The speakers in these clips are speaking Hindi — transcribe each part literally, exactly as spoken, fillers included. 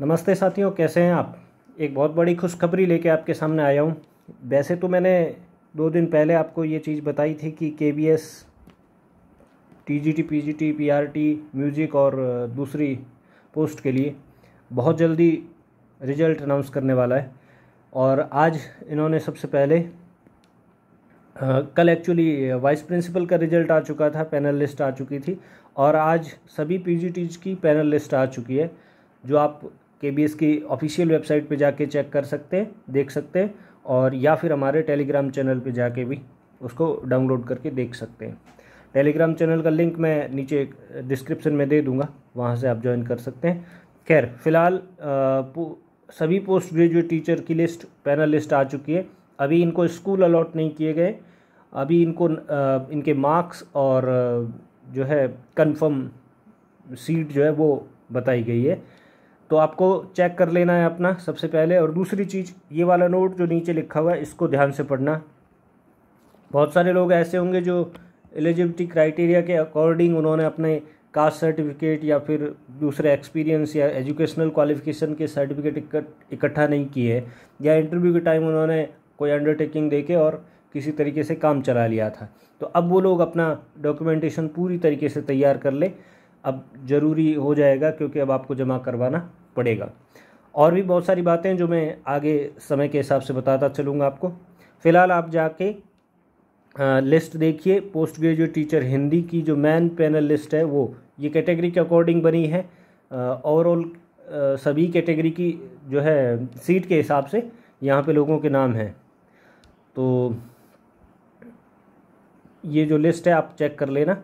नमस्ते साथियों, कैसे हैं आप। एक बहुत बड़ी खुशखबरी लेके आपके सामने आया हूँ। वैसे तो मैंने दो दिन पहले आपको ये चीज़ बताई थी कि KBS, TGT, PGT, PRT, music और दूसरी पोस्ट के लिए बहुत जल्दी रिजल्ट अनाउंस करने वाला है। और आज इन्होंने सबसे पहले आ, कल एक्चुअली वाइस प्रिंसिपल का रिजल्ट आ चुका था, पैनल लिस्ट आ चुकी थी और आज सभी पीजीटीज की पैनल लिस्ट आ चुकी है, जो आप केबीएस की ऑफिशियल वेबसाइट पे जाके चेक कर सकते हैं, देख सकते हैं, और या फिर हमारे टेलीग्राम चैनल पे जाके भी उसको डाउनलोड करके देख सकते हैं। टेलीग्राम चैनल का लिंक मैं नीचे डिस्क्रिप्शन में दे दूँगा, वहाँ से आप ज्वाइन कर सकते हैं। खैर, फ़िलहाल सभी पोस्ट ग्रेजुएट टीचर की लिस्ट, पैनल लिस्ट आ चुकी है। अभी इनको स्कूल अलॉट नहीं किए गए, अभी इनको आ, इनके मार्क्स और जो है कंफर्म सीट जो है वो बताई गई है, तो आपको चेक कर लेना है अपना सबसे पहले। और दूसरी चीज़, ये वाला नोट जो नीचे लिखा हुआ है इसको ध्यान से पढ़ना। बहुत सारे लोग ऐसे होंगे जो एलिजिबिलिटी क्राइटेरिया के अकॉर्डिंग उन्होंने अपने कास्ट सर्टिफिकेट या फिर दूसरे एक्सपीरियंस या एजुकेशनल क्वालिफिकेशन के सर्टिफिकेट इकट्ठा नहीं किए, या इंटरव्यू के टाइम उन्होंने कोई अंडरटेकिंग देके और किसी तरीके से काम चला लिया था। तो अब वो लोग अपना डॉक्यूमेंटेशन पूरी तरीके से तैयार कर ले, अब ज़रूरी हो जाएगा, क्योंकि अब आपको जमा करवाना पड़ेगा। और भी बहुत सारी बातें जो मैं आगे समय के हिसाब से बताता चलूँगा आपको। फ़िलहाल आप जाके आ, लिस्ट देखिए पोस्ट ग्रेजुएट टीचर हिंदी की, जो मेन पैनल लिस्ट है वो ये कैटेगरी के अकॉर्डिंग बनी है। ओवरऑल सभी कैटेगरी की जो है सीट के हिसाब से यहाँ पे लोगों के नाम हैं, तो ये जो लिस्ट है आप चेक कर लेना।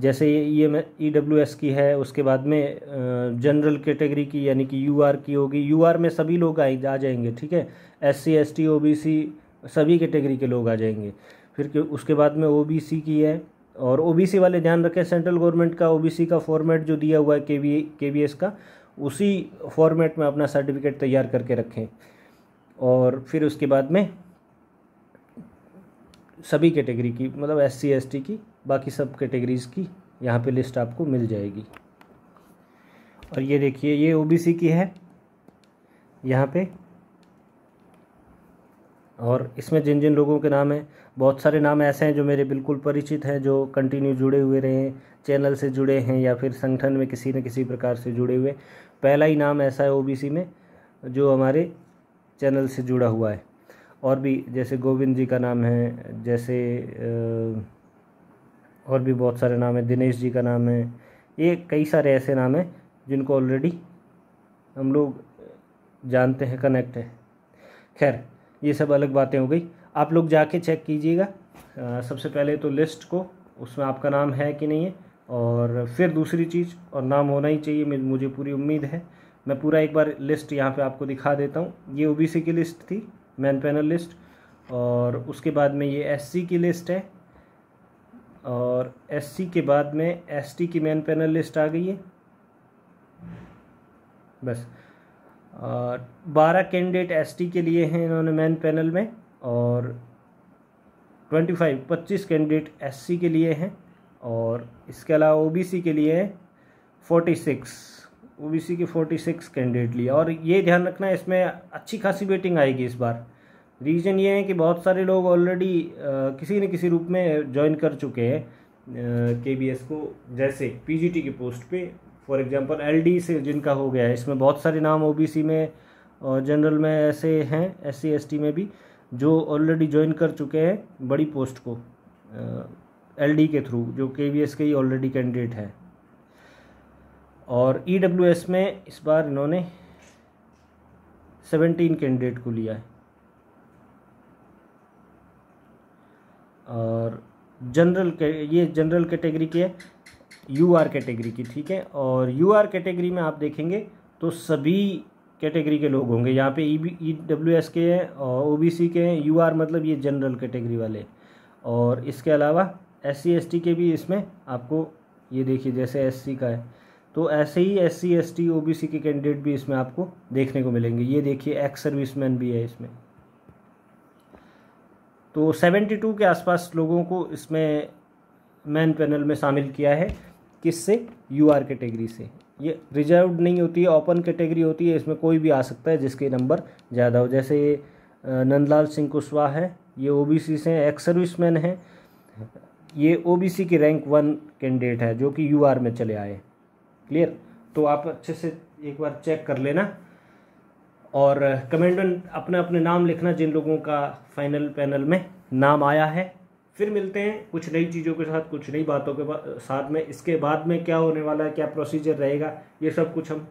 जैसे ये मैं ईडब्ल्यूएस की है, उसके बाद में जनरल कैटेगरी की यानी कि यूआर की होगी। यूआर में सभी लोग आए आ जाएंगे, ठीक है। एससी, एसटी, ओबीसी सभी कैटेगरी के लोग आ जाएंगे। फिर उसके बाद में ओबीसी की है, और ओबीसी वाले ध्यान रखें, सेंट्रल गवर्नमेंट का ओबीसी का फॉर्मेट जो दिया हुआ है केबी केबीएस का, उसी फॉर्मेट में अपना सर्टिफिकेट तैयार करके रखें। और फिर उसके बाद में सभी कैटेगरी की, मतलब एससी, एसटी की, बाकी सब कैटेगरीज़ की यहाँ पे लिस्ट आपको मिल जाएगी। और ये देखिए, ये ओबीसी की है यहाँ पे, और इसमें जिन जिन लोगों के नाम हैं, बहुत सारे नाम ऐसे हैं जो मेरे बिल्कुल परिचित हैं, जो कंटिन्यू जुड़े हुए रहे हैं, चैनल से जुड़े हैं या फिर संगठन में किसी न किसी प्रकार से जुड़े हुए। पहला ही नाम ऐसा है ओबीसी में जो हमारे चैनल से जुड़ा हुआ है। और भी जैसे गोविंद जी का नाम है, जैसे और भी बहुत सारे नाम हैं, दिनेश जी का नाम है। ये कई सारे ऐसे नाम हैं जिनको ऑलरेडी हम लोग जानते हैं, कनेक्ट है। खैर, ये सब अलग बातें हो गई, आप लोग जाके चेक कीजिएगा। सबसे पहले तो लिस्ट को, उसमें आपका नाम है कि नहीं है, और फिर दूसरी चीज़, और नाम होना ही चाहिए, मुझे पूरी उम्मीद है। मैं पूरा एक बार लिस्ट यहाँ पे आपको दिखा देता हूँ। ये ओबीसी की लिस्ट थी, मेन पैनल लिस्ट, और उसके बाद में ये एससी की लिस्ट है, और एससी के बाद में एसटी की मेन पैनल लिस्ट आ गई है। बस बारह कैंडिडेट एसटी के लिए हैं इन्होंने मेन पैनल में, और पच्चीस कैंडिडेट एससी के लिए हैं, और इसके अलावा ओबीसी के लिए छियालीस, ओबीसी के छियालीस कैंडिडेट लिए। और ये ध्यान रखना है, इसमें अच्छी खासी वेटिंग आएगी इस बार। रीज़न ये है कि बहुत सारे लोग ऑलरेडी किसी न किसी रूप में ज्वाइन कर चुके हैं केबीएस को, जैसे पीजीटी की पोस्ट पे फॉर एग्जांपल एलडी से जिनका हो गया है। इसमें बहुत सारे नाम ओबीसी में और जनरल में ऐसे हैं, एससी, एसटी में भी, जो ऑलरेडी ज्वाइन कर चुके हैं बड़ी पोस्ट को एलडी के थ्रू, जो केबीएस के ही ऑलरेडी कैंडिडेट हैं। और ईडब्ल्यूएस में इस बार इन्होंने सत्रह कैंडिडेट को लिया है, और जनरल के ये जनरल कैटेगरी की है, यूआर कैटेगरी की, ठीक है। और यूआर कैटेगरी में आप देखेंगे तो सभी कैटेगरी के लोग होंगे यहाँ पे, ईडब्ल्यूएस के हैं और ओबीसी के हैं, यूआर मतलब ये जनरल कैटेगरी वाले, और इसके अलावा एससी, एसटी के भी इसमें आपको, ये देखिए जैसे एससी का है तो ऐसे ही एससी, एसटी, ओबीसी के कैंडिडेट भी इसमें आपको देखने को मिलेंगे। ये देखिए एक्स सर्विसमैन भी है इसमें। तो बहत्तर के आसपास लोगों को इसमें मेन पैनल में शामिल किया है। किससे, यूआर कैटेगरी से। ये रिजर्व्ड नहीं होती है, ओपन कैटेगरी होती है, इसमें कोई भी आ सकता है जिसके नंबर ज़्यादा हो। जैसे ये नंदलाल सिंह कुशवाहा है, ये ओबीसी से एक्स सर्विसमैन है, ये ओबीसी के रैंक वन कैंडिडेट है जो कि यूआर में चले आए। क्लियर, तो आप अच्छे से एक बार चेक कर लेना और कमेंट में अपना अपने नाम लिखना जिन लोगों का फाइनल पैनल में नाम आया है। फिर मिलते हैं कुछ नई चीज़ों के साथ, कुछ नई बातों के साथ में। इसके बाद में क्या होने वाला है, क्या प्रोसीजर रहेगा, ये सब कुछ हम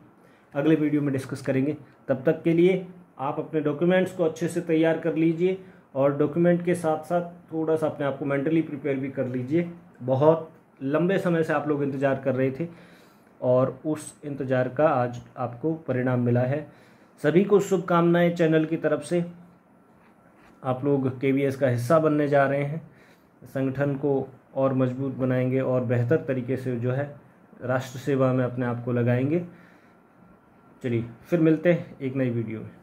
अगले वीडियो में डिस्कस करेंगे। तब तक के लिए आप अपने डॉक्यूमेंट्स को अच्छे से तैयार कर लीजिए और डॉक्यूमेंट के साथ साथ थोड़ा सा अपने आप को मेंटली प्रिपेयर भी कर लीजिए। बहुत लंबे समय से आप लोग इंतज़ार कर रहे थे और उस इंतज़ार का आज आपको परिणाम मिला है। सभी को शुभकामनाएं चैनल की तरफ से। आप लोग केबीएस का हिस्सा बनने जा रहे हैं, संगठन को और मजबूत बनाएंगे और बेहतर तरीके से जो है राष्ट्र सेवा में अपने आप को लगाएंगे। चलिए फिर मिलते हैं एक नई वीडियो में।